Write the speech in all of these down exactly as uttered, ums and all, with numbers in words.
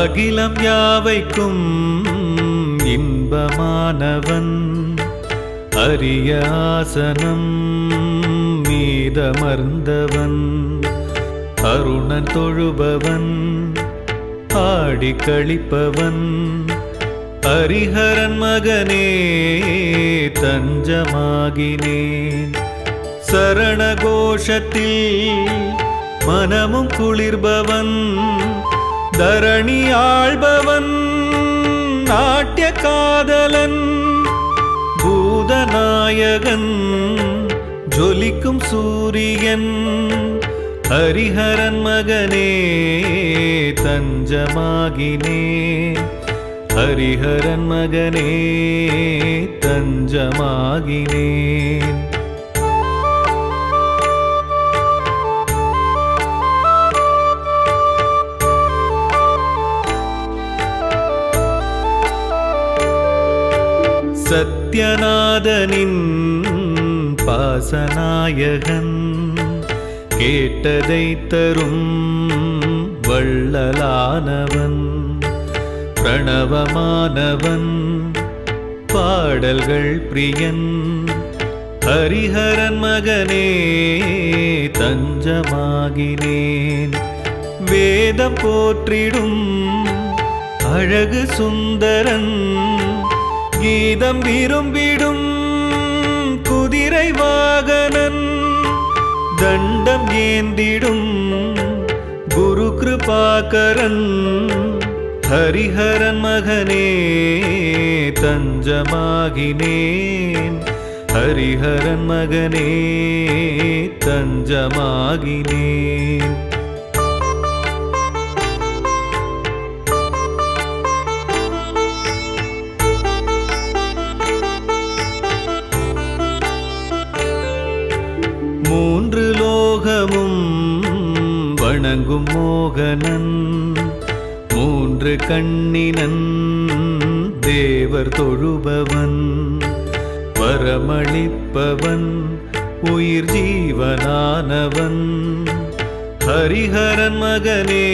அகிலம் யாவைக்கும் இன்பமானவன் அரிய ஆசனம் மீதமர்ந்தவன் அருணன் தொழுபவன் ஆடி கழிப்பவன் ஹரிஹரன் மகனே தஞ்சமாகினேன் சரண கோஷத்தில் மனமும் குளிர்பவன் தரணி ஆள்பவன் நாட்டிய காதலன் பூதநாயகன் ஜொலிக்கும் சூரியன் ஹரிஹரன் மகனே தஞ்சமாகினேன் ஹரிஹரன் மகனே தஞ்சமாகினேன். சத்யநாதனின் பாசநாயகன் கேட்டதை தரும் வள்ளலானவன் பிரணவமானவன் பாடல்கள் பிரியன் ஹரிஹரன் மகனே தஞ்சமாகினேன் வேதம் போற்றிடும் அழகு சுந்தரன் கீதம் விரும்பிடும் குதிரை வாகனன் தண்டம் ஏந்திடும் குரு கிருபாகரன் ஹரிஹரன் மகனே தஞ்சமாகினேன் ஹரிஹரன் மகனே தஞ்சமாகினேன். மூன்று லோகமும் வணங்கும் மோகனன் மூன்று கண்ணினன் தேவர் தொழுபவன் வரமளிப்பவன் உயிர் ஜீவனானவன் ஹரிஹரன் மகனே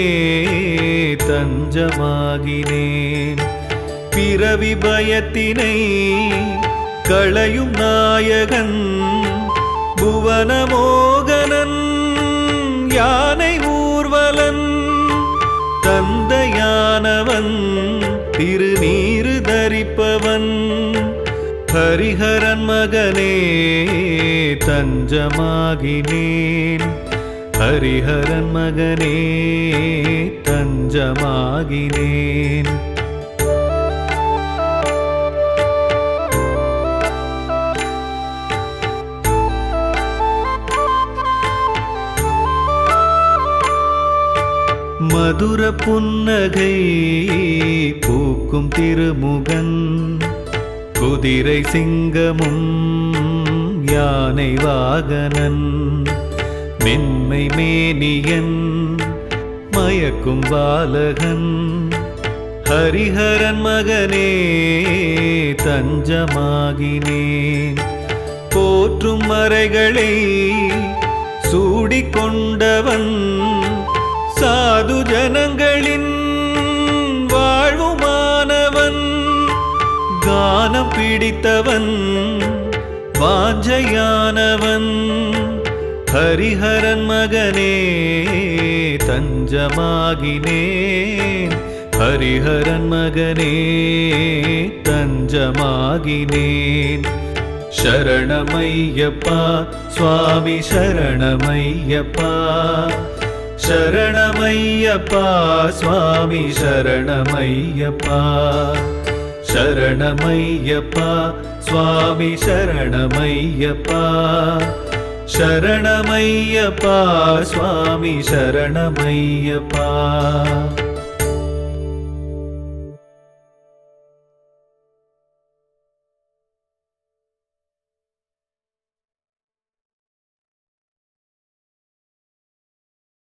தஞ்சமாகினேன் பிறவி பயத்தினை களையும் நாயகன் புவனமோகனன் யானை ஊர்வலன் தந்தையானவன் திருநீறு தரிப்பவன் ஹரிஹரன் மகனே தஞ்சமாகினேன் ஹரிஹரன் மகனே தஞ்சமாகினேன். மதுர புன்னகை பூக்கும் திருமுகன் குதிரை சிங்கமும் யானை வாகனன் மென்மை மேனியன் மயக்கும் பாலகன் ஹரிஹரன் மகனே தஞ்சமாகினேன் போற்றும் மறைகளை சூடிக்கொண்டவன் சாது ஜனங்களின் வாழ்வுமானவன் கானம் பிடித்தவன் வாஞ்சையானவன் ஹரிஹரன் மகனே தஞ்சமாகினேன் ஹரிஹரன் மகனே தஞ்சமாகினேன். சரணமையப்பா சுவாமி சரணமையப்பா சரணமையப்பா சுவாமி சரணமையப்பா சரணமையப்பா சுவாமி சரணமையப்பா சரணமையப்பா சுவாமி சரணமையப்பா.